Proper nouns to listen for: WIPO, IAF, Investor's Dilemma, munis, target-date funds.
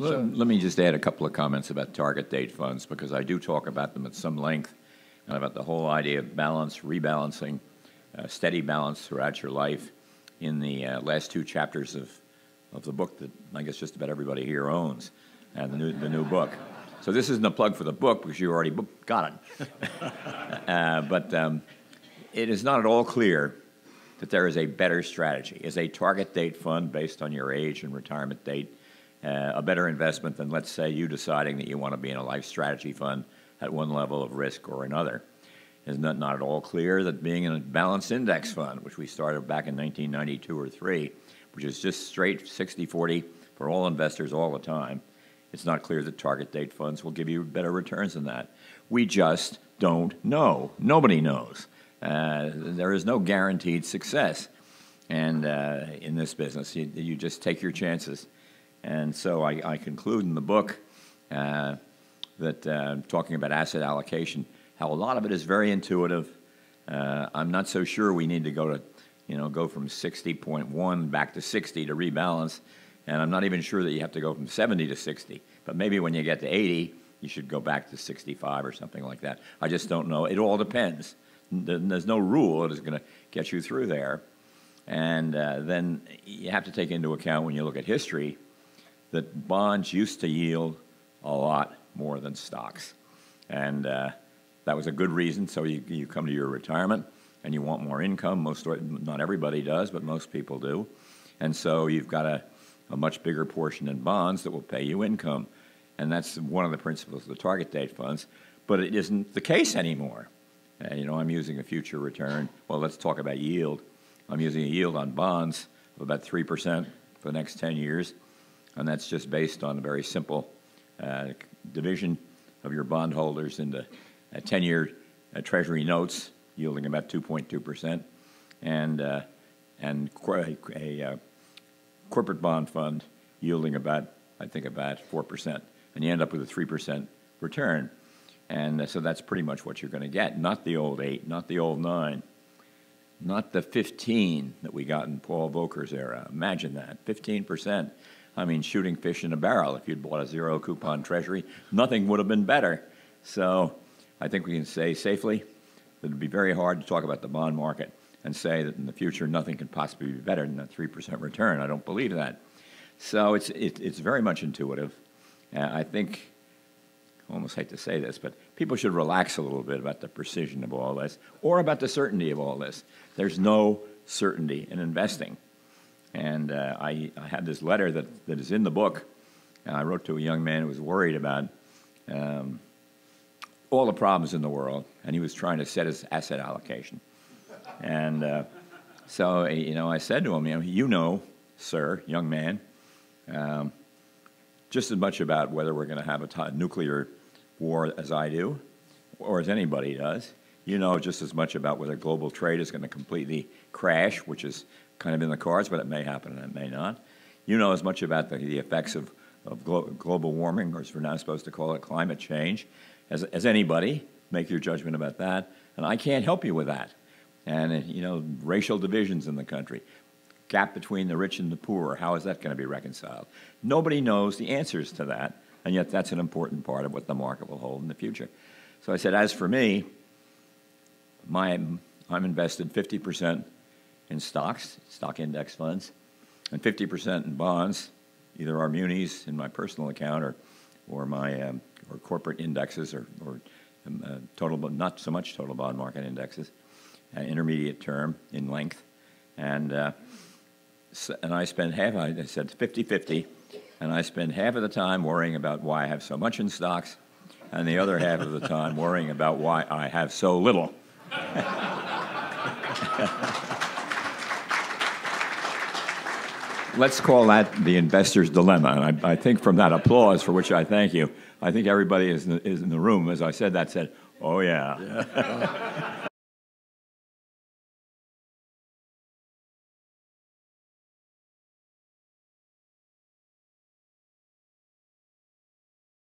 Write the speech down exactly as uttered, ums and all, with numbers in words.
So let me just add a couple of comments about target date funds, because I do talk about them at some length, and about the whole idea of balance, rebalancing, uh, steady balance throughout your life in the uh, last two chapters of, of the book that I guess just about everybody here owns, uh, the, new, the new book. So this isn't a plug for the book, because you already got it. uh, but um, it is not at all clear that there is a better strategy. Is a target date fund based on your age and retirement date uh, a better investment than, let's say, you deciding that you want to be in a life strategy fund at one level of risk or another? Is not, not at all clear that being in a balanced index fund, which we started back in nineteen ninety-two or three, which is just straight sixty forty for all investors all the time, it's not clear that target date funds will give you better returns than that. We just don't know. Nobody knows. Uh, there is no guaranteed success, and uh, in this business, you, you just take your chances. And so I, I conclude in the book uh, that uh, talking about asset allocation, how a lot of it is very intuitive. Uh, I'm not so sure we need to go to, you know, go from sixty point one back to sixty to rebalance, and I'm not even sure that you have to go from seventy to sixty. But maybe when you get to eighty, you should go back to sixty-five or something like that. I just don't know. It all depends. There's no rule that is going to get you through there. And uh, then you have to take into account, when you look at history, that bonds used to yield a lot more than stocks. And uh, that was a good reason. So you, you come to your retirement and you want more income. Most, not everybody does, but most people do. And so you've got a, a much bigger portion in bonds that will pay you income. And that's one of the principles of the target date funds. But it isn't the case anymore. Uh, you know, I'm using a future return. Well, let's talk about yield. I'm using a yield on bonds of about three percent for the next ten years, and that's just based on a very simple uh, division of your bondholders into ten-year uh, uh, Treasury notes yielding about two point two percent, and uh, and a, a uh, corporate bond fund yielding about, I think, about four percent, and you end up with a three percent return. And so that's pretty much what you're going to get. Not the old eight, not the old nine, not the fifteen that we got in Paul Volcker's era. Imagine that, fifteen percent. I mean, shooting fish in a barrel. If you'd bought a zero coupon treasury, nothing would have been better. So I think we can say safely that it would be very hard to talk about the bond market and say that in the future nothing could possibly be better than a three percent return. I don't believe that. So it's, it, it's very much intuitive. Uh, I think... I almost hate to say this, but people should relax a little bit about the precision of all this, or about the certainty of all this. There's no certainty in investing. And uh, I, I had this letter that, that is in the book, and I wrote to a young man who was worried about um, all the problems in the world, and he was trying to set his asset allocation. And uh, so, you know, I said to him, you know, you know sir, young man, um, just as much about whether we're going to have a nuclear war as I do, or as anybody does. You know just as much about whether global trade is going to completely crash, which is kind of in the cards, but it may happen and it may not. You know as much about the, the effects of, of glo global warming, or as we're now supposed to call it, climate change, as, as anybody. Make your judgment about that. And I can't help you with that. And, you know, racial divisions in the country, gap between the rich and the poor, how is that going to be reconciled? Nobody knows the answers to that, and yet that's an important part of what the market will hold in the future. So I said, as for me, my, I'm invested fifty percent in stocks, stock index funds, and fifty percent in bonds, either our munis in my personal account, or, or my um, or corporate indexes, or, or um, uh, total, not so much total bond market indexes, uh, intermediate term in length, and uh, So, and I spend half, I said fifty fifty, and I spend half of the time worrying about why I have so much in stocks, and the other half of the time worrying about why I have so little. Let's call that the investor's dilemma. And I, I think from that applause, for which I thank you, I think everybody is in the, is in the room, as I said that, said, oh yeah. yeah.